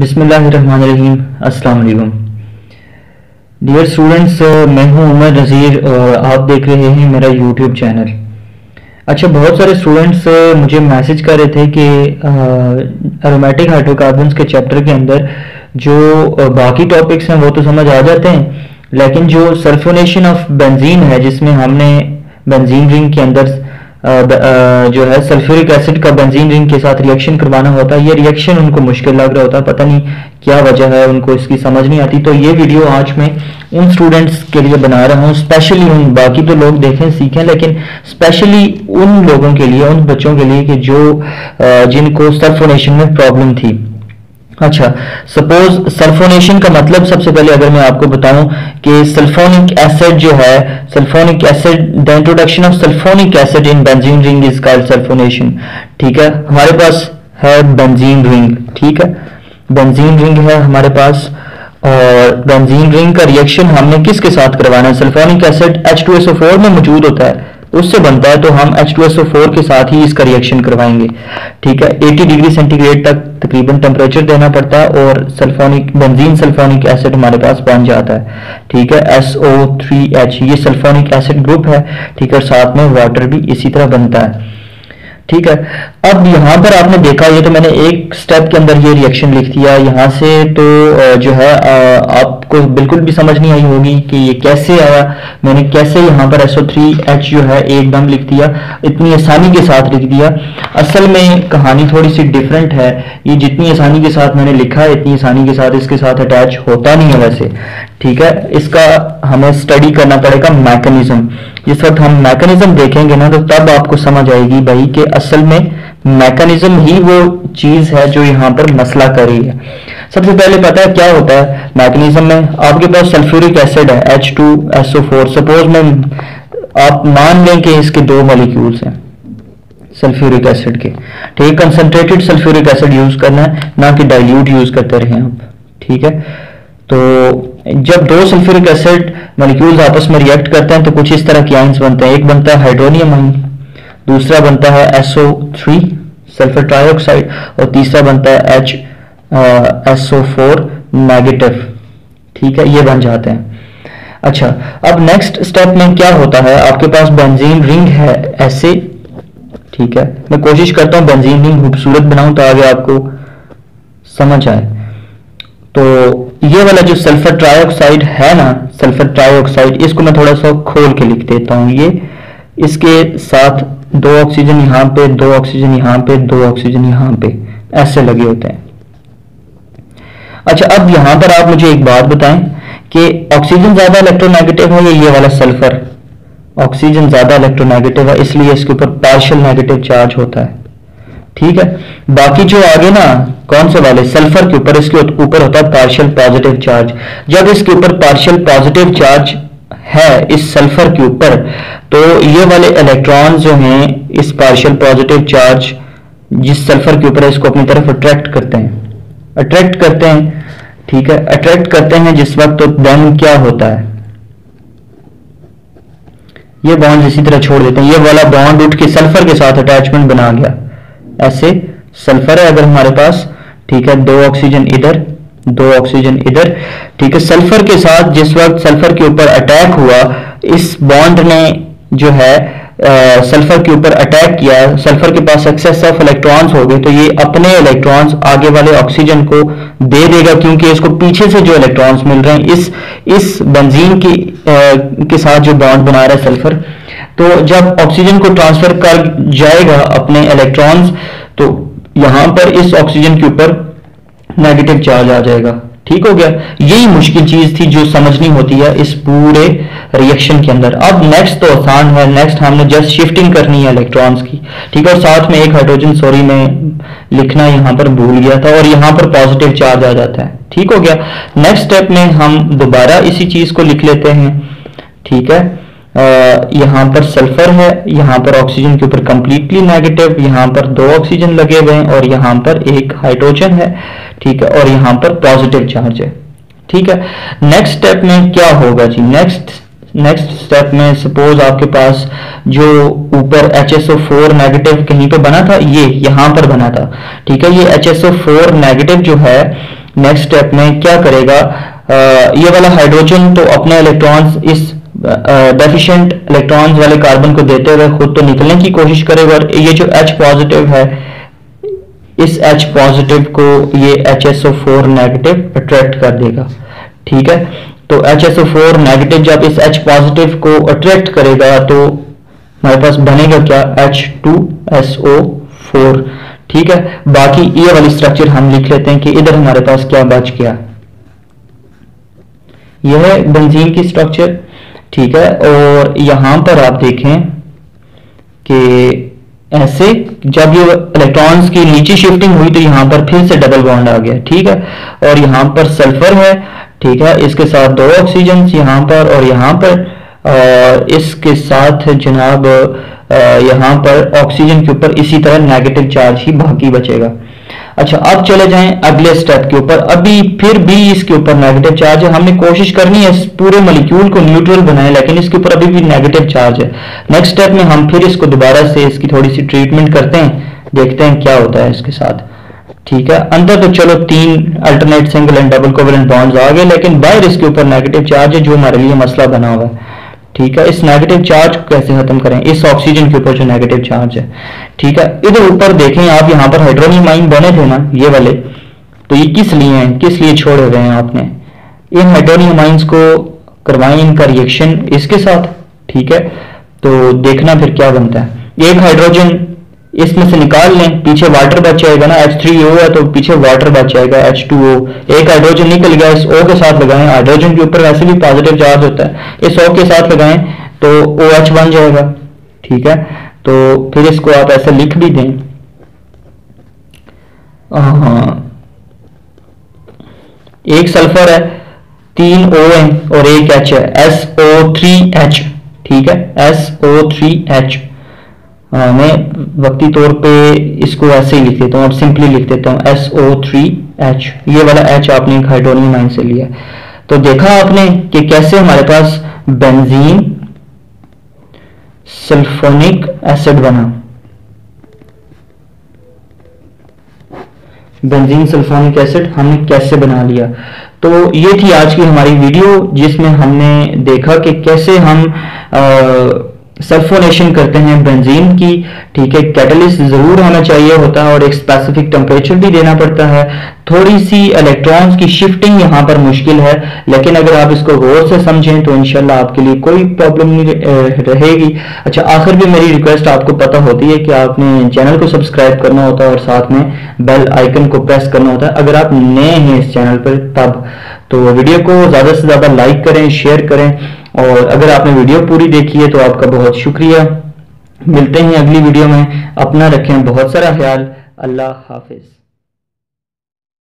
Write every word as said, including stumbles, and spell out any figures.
बिस्मिल्लाहिर्रहमानिर्रहीम, अस्सलाम वालेकुम डियर स्टूडेंट्स। मैं हूं उमर नज़ीर और आप देख रहे हैं मेरा यूट्यूब चैनल। अच्छा, बहुत सारे स्टूडेंट्स मुझे मैसेज कर रहे थे कि अरोमैटिक हाइड्रोकार्बन्स के चैप्टर के अंदर जो बाकी टॉपिक्स हैं वो तो समझ आ जाते हैं, लेकिन जो सल्फोनेशन ऑफ बेंजीन है जिसमें हमने बेंजीन रिंग के अंदर आ, आ, जो है सल्फ्यूरिक एसिड का बेंजीन रिंग के साथ रिएक्शन करवाना होता है, ये रिएक्शन उनको मुश्किल लग रहा होता है, पता नहीं क्या वजह है, उनको इसकी समझ नहीं आती। तो ये वीडियो आज मैं उन स्टूडेंट्स के लिए बना रहा हूँ स्पेशली, उन बाकी तो लोग देखें सीखें लेकिन स्पेशली उन लोगों के लिए, उन बच्चों के लिए कि जो जिनको सल्फोनेशन में प्रॉब्लम थी। अच्छा, सपोज सल्फोनेशन का मतलब सबसे पहले अगर मैं आपको बताऊं कि सल्फोनिक एसिड जो है, sulphonic acid, the introduction of sulphonic acid in benzene ring is called sulphonation. ठीक है, हमारे पास है बेंजीन रिंग, ठीक है, बेंजीन रिंग है हमारे पास, और बेंजीन रिंग का रिएक्शन हमने किसके साथ करवाना है? Sulphonic acid H two S O four में मौजूद होता है, उससे बनता है, तो हम H two S O four के साथ ही इसका रिएक्शन करवाएंगे। ठीक है, अस्सी डिग्री सेंटीग्रेड तक तकरीबन टेम्परेचर देना पड़ता है और सल्फोनिक बेंजीन सल्फोनिक एसिड हमारे पास बन जाता है। ठीक है, एस ओ थ्री एच ये सल्फोनिक एसिड ग्रुप है, ठीक है, साथ में वाटर भी इसी तरह बनता है। ठीक है, अब यहाँ पर आपने देखा, ये तो मैंने एक स्टेप के अंदर ये रिएक्शन लिख दिया, यहाँ से तो जो है आपको बिल्कुल भी समझ नहीं आई होगी कि ये कैसे आया, मैंने कैसे यहाँ पर एस ओ थ्री एच जो है एकदम लिख दिया, इतनी आसानी के साथ लिख दिया। असल में कहानी थोड़ी सी डिफरेंट है, ये जितनी आसानी के साथ मैंने लिखा इतनी आसानी के साथ इसके साथ अटैच होता नहीं है वैसे। ठीक है, इसका हमें स्टडी करना पड़ेगा मैकेनिज्म। जिस वक्त हम मैकेनिज्म देखेंगे ना तो तब आपको समझ आएगी भाई कि असल में मैकेनिज्म ही वो चीज है जो यहाँ पर मसला कर रही है। सबसे पहले पता है क्या होता है मैकेनिज्म में? आपके पास सल्फ्यूरिक एसिड है H two S O four, suppose मैं आप मान लें कि इसके दो मॉलिक्यूल्स हैं सल्फ्यूरिक एसिड के, ठीक, कंसंट्रेटेड सल्फ्यूरिक एसिड यूज करना है, ना कि डाइल्यूट यूज करते रहें आप। ठीक है, तो जब दो सल्फ्यूरिक एसिड मॉलिक्यूल्स आपस में रिएक्ट करते हैं तो कुछ इस तरह के आयंस बनते हैं। एक बनता है हाइड्रोनियम आयन, दूसरा बनता है S O three sulphur trioxide, और तीसरा बनता है H S O four negative. ठीक है, ये बन जाते हैं। अच्छा, अब नेक्स्ट स्टेप में क्या होता है? आपके पास बेंजीन रिंग है ऐसे, ठीक है, मैं कोशिश करता हूं बेंजीन रिंग खूबसूरत बनाऊं तो आगे आपको समझ आए। तो ये वाला जो सल्फर ट्राईऑक्साइड है ना, सल्फर ट्राईऑक्साइड, इसको मैं थोड़ा सा खोल के लिख देता हूं, ये इसके साथ दो ऑक्सीजन यहाँ पे, दो ऑक्सीजन यहाँ पे, दो ऑक्सीजन यहाँ पे ऐसे लगे होते हैं। अच्छा, अब यहाँ पर आप मुझे एक बात बताएं कि ऑक्सीजन ज्यादा इलेक्ट्रोनेगेटिव है या ये वाला सल्फर? ऑक्सीजन ज्यादा इलेक्ट्रोनेगेटिव है, इसलिए इसके ऊपर पार्शियल नेगेटिव चार्ज होता है। ठीक है, बाकी जो आगे ना कौन से वाले सल्फर के ऊपर, इसके ऊपर होता है पार्शियल पॉजिटिव चार्ज। जब इसके ऊपर पार्शियल पॉजिटिव चार्ज है इस सल्फर के ऊपर, तो ये वाले इलेक्ट्रॉन जो हैं इस पार्शियल पॉजिटिव चार्ज जिस सल्फर के ऊपर है इसको अपनी तरफ अट्रैक्ट करते हैं, अट्रैक्ट करते हैं ठीक है, अट्रैक्ट करते हैं जिस वक्त, तो देन क्या होता है, ये बॉन्ड इसी तरह छोड़ देते हैं। ये वाला बॉन्ड उठ के सल्फर के साथ अटैचमेंट बना गया, ऐसे सल्फर है अगर हमारे पास, ठीक है, दो ऑक्सीजन इधर, दो ऑक्सीजन इधर, ठीक है, सल्फर के साथ जिस वक्त सल्फर के ऊपर अटैक हुआ, इस बॉन्ड ने जो है आ, सल्फर के ऊपर अटैक किया, सल्फर के पास एक्सेस ऑफ इलेक्ट्रॉन्स हो गए, तो ये अपने इलेक्ट्रॉन्स आगे वाले ऑक्सीजन को दे देगा, क्योंकि इसको पीछे से जो इलेक्ट्रॉन्स मिल रहे हैं इस इस बेंजीन की आ, के साथ जो बॉन्ड बना रहा है सल्फर, तो जब ऑक्सीजन को ट्रांसफर कर जाएगा अपने इलेक्ट्रॉन्स, तो यहां पर इस ऑक्सीजन के ऊपर नेगेटिव चार्ज आ जाएगा। ठीक हो गया, यही मुश्किल चीज थी जो समझनी होती है इस पूरे रिएक्शन के अंदर। अब नेक्स्ट तो आसान है, नेक्स्ट हमने जस्ट शिफ्टिंग करनी है इलेक्ट्रॉन्स की, ठीक है, और साथ में एक हाइड्रोजन, सॉरी मैं लिखना यहाँ पर भूल गया था, और यहाँ पर पॉजिटिव चार्ज आ जाता है। ठीक हो गया, नेक्स्ट स्टेप में हम दोबारा इसी चीज को लिख लेते हैं, ठीक है, यहाँ पर सल्फर है, यहाँ पर ऑक्सीजन के ऊपर कंप्लीटली नेगेटिव, यहाँ पर दो ऑक्सीजन लगे हुए हैं और यहाँ पर एक हाइड्रोजन है, ठीक है, और यहाँ पर पॉजिटिव चार्ज है। ठीक है, नेक्स्ट स्टेप में क्या होगा जी? नेक्स्ट नेक्स्ट स्टेप में सपोज आपके पास जो ऊपर H S O four negative कहीं पे बना था, ये यहाँ पर बना था, ठीक है, ये H S O four negative जो है नेक्स्ट स्टेप में क्या करेगा, आ, ये वाला हाइड्रोजन तो अपने इलेक्ट्रॉन्स इस डेफिशिएंट इलेक्ट्रॉन्स वाले कार्बन को देते हुए खुद तो निकलने की कोशिश करेगा, और ये जो H पॉजिटिव है इस H पॉजिटिव को ये H S O four negative attract कर देगा। ठीक है, तो H S O four negative जब इस H पॉजिटिव को अट्रैक्ट करेगा तो हमारे पास बनेगा क्या, H two S O four. ठीक है, बाकी ये वाली स्ट्रक्चर हम लिख लेते हैं कि इधर हमारे पास क्या बच गया, यह है बेंजीन की स्ट्रक्चर। ठीक है, और यहां पर आप देखें कि ऐसे जब ये इलेक्ट्रॉन्स की नीचे शिफ्टिंग हुई तो यहाँ पर फिर से डबल बॉन्ड आ गया। ठीक है, और यहाँ पर सल्फर है, ठीक है, इसके साथ दो ऑक्सीजन यहाँ पर, और यहाँ पर आ, इसके साथ जनाब आ, यहाँ पर ऑक्सीजन के ऊपर इसी तरह नेगेटिव चार्ज ही बाकी बचेगा। अच्छा, अब चले जाएं अगले स्टेप के ऊपर। अभी फिर भी इसके ऊपर नेगेटिव चार्ज है, हमने कोशिश करनी है इस पूरे मॉलिक्यूल को न्यूट्रल बनाए, लेकिन इसके ऊपर अभी भी नेगेटिव चार्ज है। नेक्स्ट स्टेप में हम फिर इसको दोबारा से इसकी थोड़ी सी ट्रीटमेंट करते हैं, देखते हैं क्या होता है इसके साथ। ठीक है, अंदर तो चलो तीन alternate single and double covalent bonds आ गए, लेकिन बाहर इसके ऊपर नेगेटिव चार्ज है जो हमारे लिए मसला बना हुआ है। ठीक है, इस नेगेटिव चार्ज को कैसे खत्म करें, इस ऑक्सीजन के ऊपर जो नेगेटिव चार्ज है। ठीक है, इधर ऊपर देखें आप, यहाँ पर हाइड्रोनियम आयन बने थे ना ये वाले, तो ये किस लिए हैं, किस लिए छोड़े हुए हैं आपने, इन हाइड्रोनियम आयंस को करवाएं इनका रिएक्शन इसके साथ। ठीक है, तो देखना फिर क्या बनता है, एक हाइड्रोजन इसमें से निकाल लें, पीछे वाटर बच जाएगा ना, H थ्री O है तो पीछे वाटर बच जाएगा H टू O, एक हाइड्रोजन निकल गया, इस O के साथ लगाएं, हाइड्रोजन के ऊपर वैसे भी पॉजिटिव चार्ज होता है, इस O के साथ लगाएं तो OH बन जाएगा। ठीक है, तो फिर इसको आप ऐसे लिख भी दें, हाँ, एक सल्फर है, तीन O है और एक H है, S O थ्री H। ठीक है, S O थ्री H मैं वक्ती तौर पे इसको ऐसे ही लिख देता हूँ, अब सिंपली लिख देता हूँ S O थ्री H, ये वाला H आपने एक हाइड्रोनियम आयन से लिया। तो देखा आपने कि कैसे हमारे पास बेंजीन सल्फोनिक एसिड बना, बेंजीन सल्फोनिक एसिड हमने कैसे बना लिया। तो ये थी आज की हमारी वीडियो जिसमें हमने देखा कि कैसे हम आ, सल्फोनेशन करते हैं बेंजीन की। ठीक है, कैटलिस्ट जरूर होना चाहिए होता है और एक स्पेसिफिक टेम्परेचर भी देना पड़ता है, थोड़ी सी इलेक्ट्रॉन्स की शिफ्टिंग यहाँ पर मुश्किल है, लेकिन अगर आप इसको गौर से समझें तो इंशाल्लाह आपके लिए कोई प्रॉब्लम नहीं रहेगी। अच्छा, आखिर में मेरी रिक्वेस्ट आपको पता होती है कि आपने चैनल को सब्सक्राइब करना होता है और साथ में बेल आइकन को प्रेस करना होता है अगर आप नए हैं इस चैनल पर, तब तो वीडियो को ज़्यादा से ज़्यादा लाइक करें, शेयर करें, और अगर आपने वीडियो पूरी देखी है तो आपका बहुत शुक्रिया। मिलते हैं अगली वीडियो में, अपना रखें बहुत सारा ख्याल, अल्लाह हाफिज।